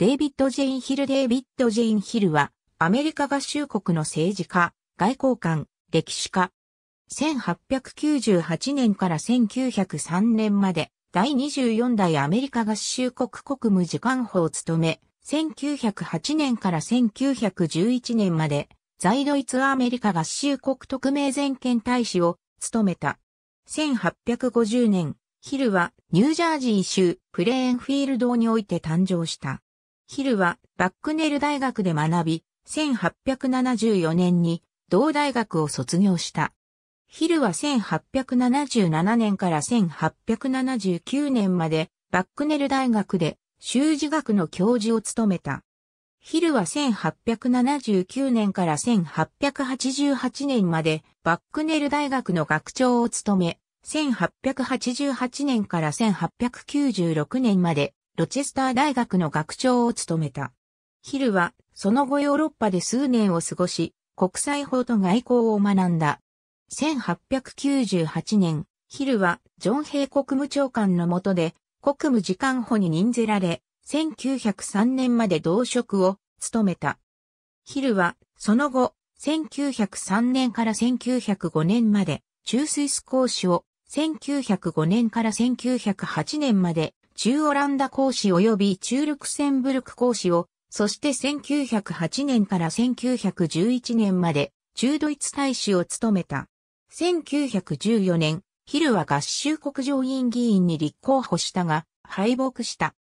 デイビッド・ジェインヒル。デイビッド・ジェインヒルは、アメリカ合衆国の政治家、外交官、歴史家。1898年から1903年まで、第24代アメリカ合衆国国務次官補を務め、1908年から1911年まで、在ドイツアメリカ合衆国特命全権大使を務めた。1850年、ヒルはニュージャージー州プレーンフィールドにおいて誕生した。ヒルはバックネル大学で学び、1874年に同大学を卒業した。ヒルは1877年から1879年までバックネル大学で修辞学の教授を務めた。ヒルは1879年から1888年までバックネル大学の学長を務め、1888年から1896年までロチェスター大学の学長を務めた。ヒルはその後ヨーロッパで数年を過ごし、国際法と外交を学んだ。1898年、ヒルはジョン・ヘイ国務長官の下で国務次官補に任ぜられ、1903年まで同職を務めた。ヒルはその後、1903年から1905年まで中スイス公使を、1905年から1908年まで中オランダ公使及び中ルクセンブルク公使を、そして1908年から1911年まで中ドイツ大使を務めた。1914年、ヒルは合衆国上院議員に立候補したが、敗北した。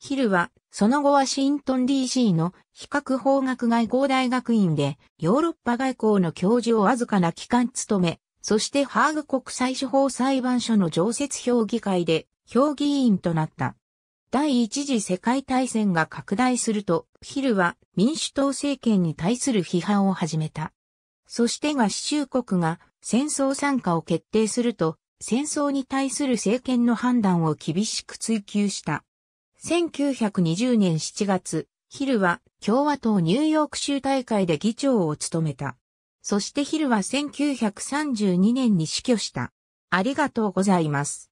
ヒルは、その後ワシントン DC の比較法学外交大学院でヨーロッパ外交の教授をわずかな期間務め、そしてハーグ国際司法裁判所の常設評議会で評議員となった。第一次世界大戦が拡大すると、ヒルは民主党政権に対する批判を始めた。そして合衆国が戦争参加を決定すると、戦争に対する政権の判断を厳しく追求した。1920年7月、ヒルは共和党ニューヨーク州大会で議長を務めた。そしてヒルは1932年に死去した。ありがとうございます。